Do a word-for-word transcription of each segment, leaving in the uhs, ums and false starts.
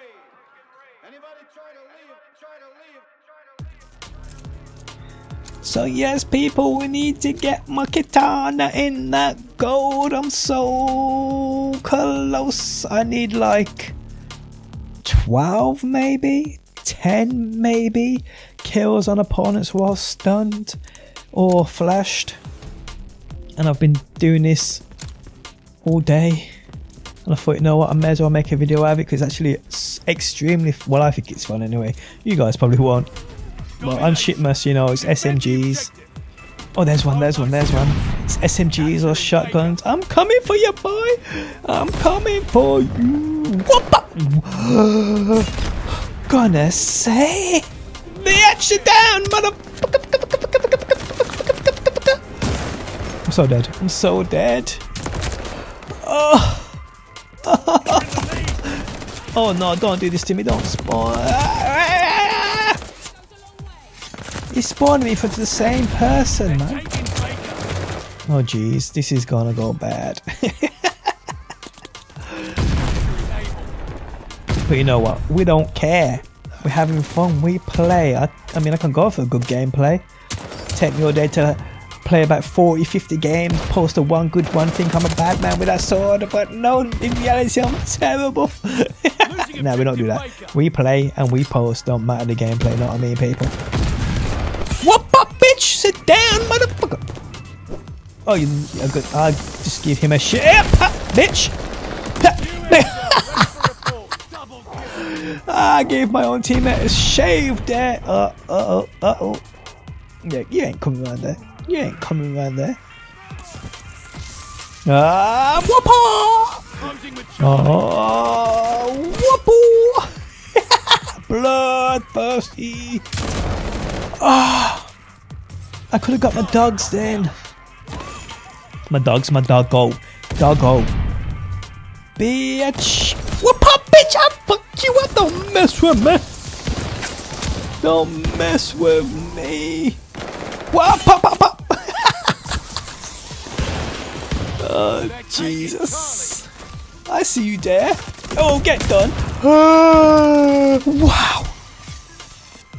read. Anybody try to leave, try to leave, try to leave. So yes, people, we need to get my katana in that gold. I'm so close. I need like twelve maybe, ten maybe, kills on opponents while stunned or flashed. And I've been doing this all day, and I thought, you know what, I may as well make a video out of it, because actually it's extremely, well, I think it's fun anyway. You guys probably won't. Well, on Shitmas, you know, it's S M Gs. Oh, there's one, there's one, there's one. It's S M Gs or shotguns. I'm coming for you, boy. I'm coming for you. Whoop! Gonna say the action down, motherfucker. I'm so dead. I'm so dead. Oh. Oh no, don't do this to me, don't spawn. You spawned me for the same person, man. Oh jeez, this is gonna go bad. But you know what, we don't care. We're having fun, we play. I, I mean, I can go for a good gameplay. Take me all day to play about forty, fifty games, post a one good one, think I'm a bad man with a sword, but no, in reality I'm terrible. No, we don't do that. We play and we post, don't matter the gameplay, know what I mean, people? Whoop up, bitch! Sit down, motherfucker! Oh, you, you're good. I'll just give him a shit. Bitch! I gave my own teammate a shave there. Uh, uh-oh, uh-oh. Yeah, you ain't coming around there. You ain't coming around there. Ah, whoop-oh! Oh, whoop-oh! Bloodthirsty! Ah! Oh, I could have got my dogs then. My dogs, my doggo. Doggo. Bitch! Whoop-up, bitch! I'll fuck you up! Don't mess with me! Don't mess with me! Whoop up, up, up. Oh, Jesus. I see you there. Oh, get done. Oh, wow.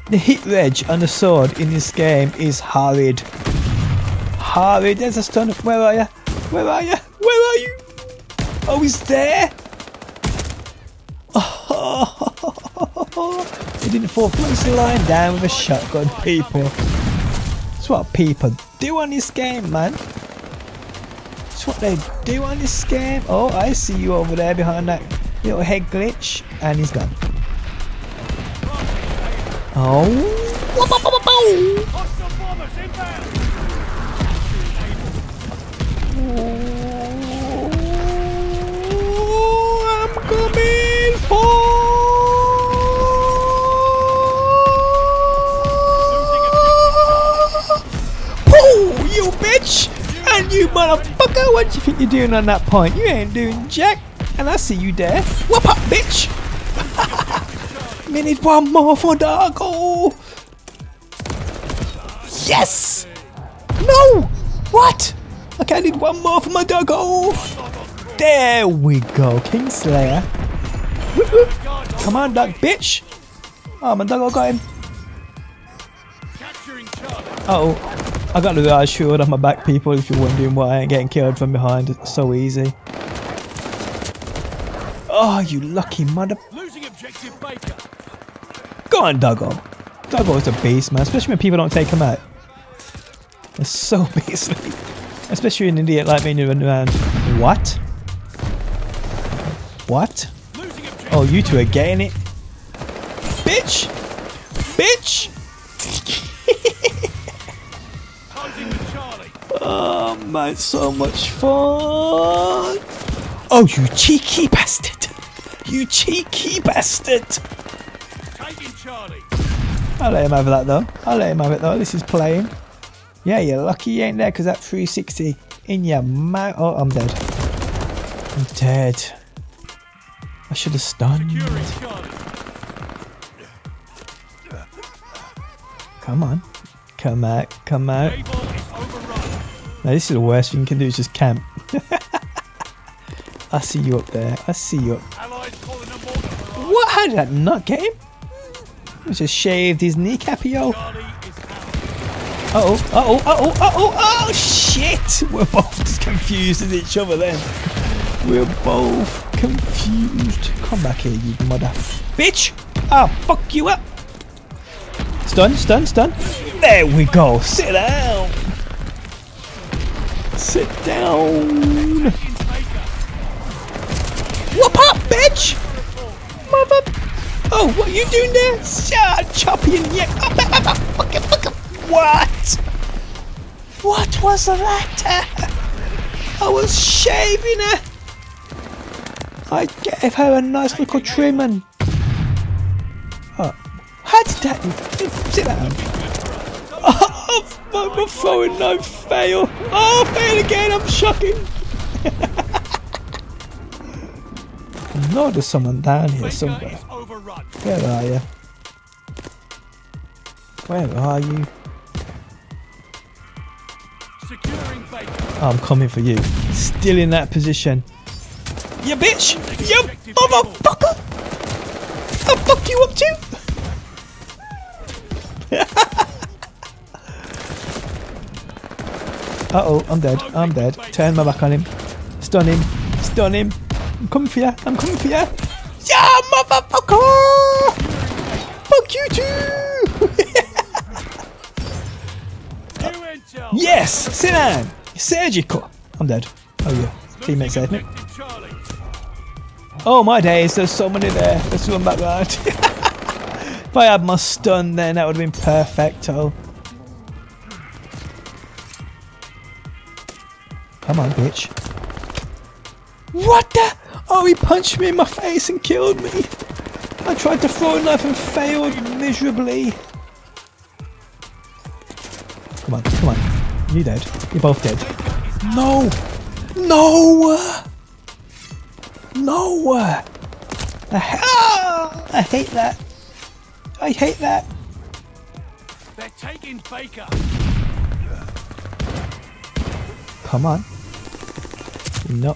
The hit reg on the sword in this game is horrid. Horrid. There's a stun. Where are you? Where are you? Where are you? Oh, he's there. Oh, he didn't fall. He's lying down with a shotgun, people. It's what people do on this game, man. It's what they do on this game. Oh, I see you over there behind that little head glitch. And he's gone. Oh. Oh, I'm coming for. You bitch! And you motherfucker! What do you think you're doing on that point? You ain't doing jack! And I see you there! Whoop up, bitch! We need one more for Darko! Yes! No! What? Okay, I need one more for my Darko! There we go, Kingslayer! Whoop, whoop. Come on, duck, bitch! Oh, my Darko got him! Uh oh. I got the right shield off my back, people, if you're wondering why I ain't getting killed from behind. It's so easy. Oh, you lucky mother... Losing objective, Baker. Go on, Duggo. Duggo's a beast, man, especially when people don't take him out. It's so beastly. Especially an idiot like me running around. What? What? Oh, you two are getting it. Bitch! Bitch! Oh man, so much fun! Oh, you cheeky bastard! You cheeky bastard! Taking Charlie. I'll let him have that though. I'll let him have it though. This is playing. Yeah, you're lucky you ain't there, because that three sixty in your mouth. Oh, I'm dead. I'm dead. I should have stunned. Come on. Come out. Come out. Now this is the worst thing you can do, is just camp. I see you up there. I see you up. What? How did that nut get him? He just shaved his kneecap, yo. Uh-oh, uh-oh, uh-oh, uh-oh, oh, shit! We're both as confused as each other then. We're both confused. Come back here, you mother... bitch! I'll fuck you up! Stun, stun, stun. There we go. Sit down. Sit down. Whoop up, bitch! Mother... Oh, what are you doing there? Ah, choppy and yet. Up, up, up, up. Fuck it, fuck it. What? What was that? I was shaving her. I gave her a nice little trim and... Oh. How did that... Sit down. Oh, I'm throwing no fail. Oh, fail again. I'm shocking. I know there's someone down here somewhere. Where are you? Where are you? I'm coming for you. Still in that position. You bitch! You motherfucker! I'll fuck you up too! Uh oh, I'm dead. I'm dead. Turn my back on him. Stun him. Stun him. I'm coming for you. I'm coming for you. Yeah, motherfucker! Fuck you too! Yes! Sit down! Surgical! I'm dead. Oh yeah. Teammates saved me. Oh my days, there's so many there. Let's run back round. If I had my stun then that would have been perfecto. Come on, bitch. What the? Oh, he punched me in my face and killed me. I tried to throw a knife and failed miserably. Come on, come on. You dead. You're both dead. No! No! No! I, ha I hate that. I hate that. They're taking Baker. Come on. No.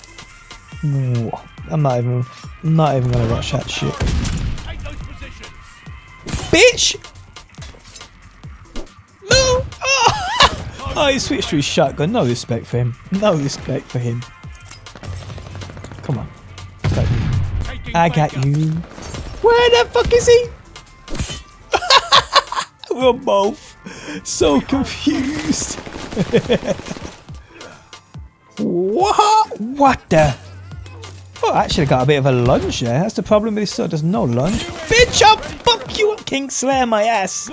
No. I'm not even. I'm not even gonna rush that shit. Take those positions. Bitch! No! Oh. Oh, he switched to his shotgun. No respect for him. No respect for him. Come on. I got you. Where the fuck is he? We're both so confused. What? What the? Oh, I actually got a bit of a lunge there. That's the problem with this sword. There's no lunge. Bitch, I'll fuck you up. King Slayer, my ass.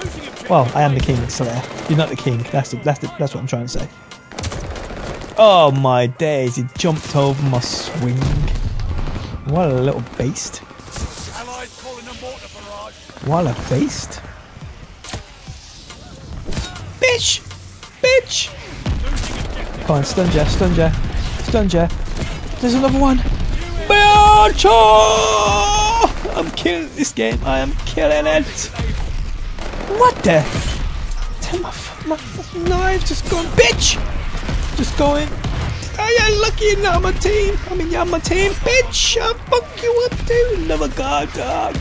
Well, I am the King Slayer. You're not the king. That's the, that's the, that's what I'm trying to say. Oh my days! He jumped over my swing. What a little beast. What a beast. Bitch! Bitch! Come on, stunja, stunja, stunja. There's another one. Biancho! I'm killing this game. I am killing it. What the? My, my knife just gone. Bitch! Just going. I am lucky now my team. I mean, yeah, my team, bitch. I'll fuck you up too. Another guard dog.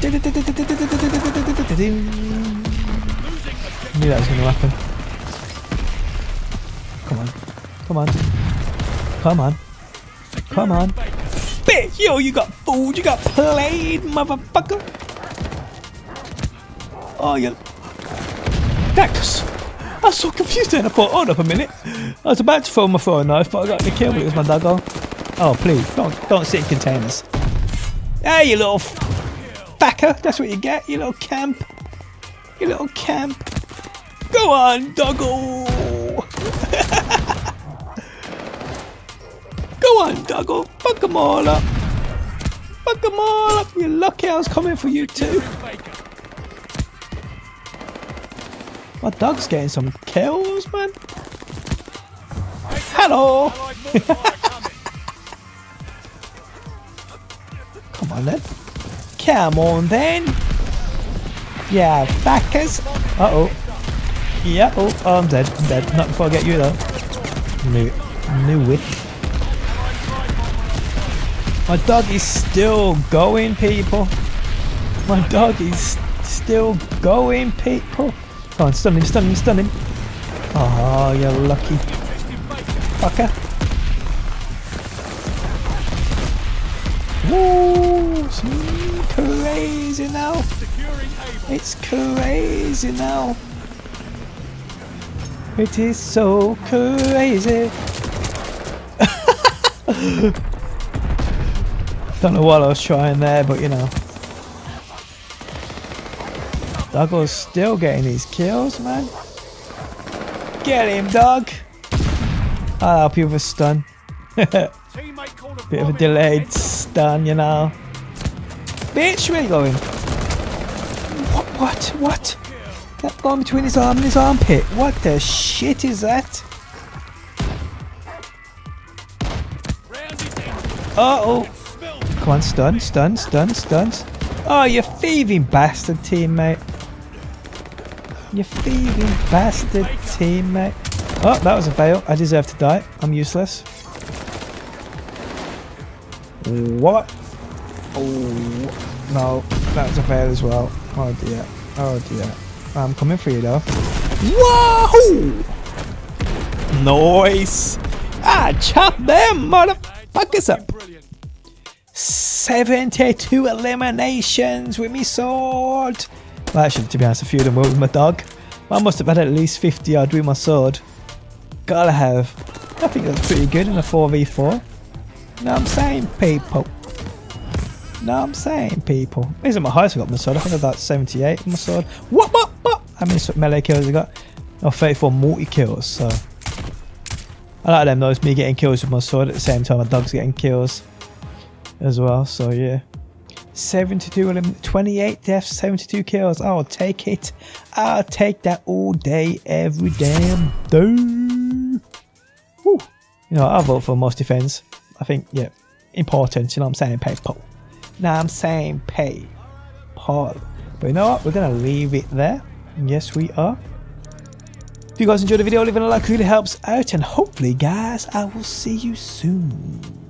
I knew that was gonna happen. Come on, come on, come on, come on, bitch. Yo, you got fooled. You got played, motherfucker. Oh, you. That. I was so confused then, I thought, hold up a minute. I was about to throw my throwing knife, but I got the kill, but it was my dagger. Oh, please, don't, don't sit in containers. Hey, you little fucker, that's what you get, you little camp. You little camp. Go on, doggo. Go on, doggo. Fuck them all up. Fuck them all up. You're lucky I was coming for you too. My dog's getting some kills, man. Hello! Come on then. Come on then. Yeah, backers. Uh oh. Yeah, oh, oh, I'm dead. I'm dead. Not before I get you though. Knew it. Knew it. My dog is still going, people. My dog is still going, people. Come on, stun him, stun him, stun him. Oh, you're lucky. Fucker. Woo! It's crazy now. It's crazy now. It is so crazy. Don't know what I was trying there, but you know. Doggo's still getting his kills, man. Get him, dog! I'll help you with a stun. Bit of a delayed stun, you know. Bitch, where are you going? What, what, what? That going between his arm and his armpit. What the shit is that? Uh-oh. Come on, stun, stun, stun, stun. Oh, you thieving bastard teammate. You thieving bastard teammate. Oh, that was a fail. I deserve to die. I'm useless. What? Oh, no. That was a fail as well. Oh, dear. Oh, dear. I'm coming for you, though. Whoa! Nice. Ah, chop them, motherfuckers up. seventy-two eliminations with me sword. Well, actually, to be honest, a few of them were with my dog. I must have had at least fifty odd with my sword. Gotta have. I think that's pretty good in a four v four. Know what I'm saying, people? Know what I'm saying, people? These are my highest I got with my sword. I think I've got seventy-eight with my sword. What, what, what? How many melee kills I got? Oh, thirty-four multi kills, so. I like them though, it's me getting kills with my sword at the same time my dog's getting kills as well, so yeah. seventy-two, twenty-eight deaths, seventy-two kills. I'll take it. I'll take that all day, every damn day. Woo. You know, I vote for most defense. I think, yeah, important. You know what I'm saying, pay Paul. Now I'm saying pay Paul. But you know what? We're gonna leave it there. Yes, we are. If you guys enjoyed the video, leaving a like really helps out, and hopefully, guys, I will see you soon.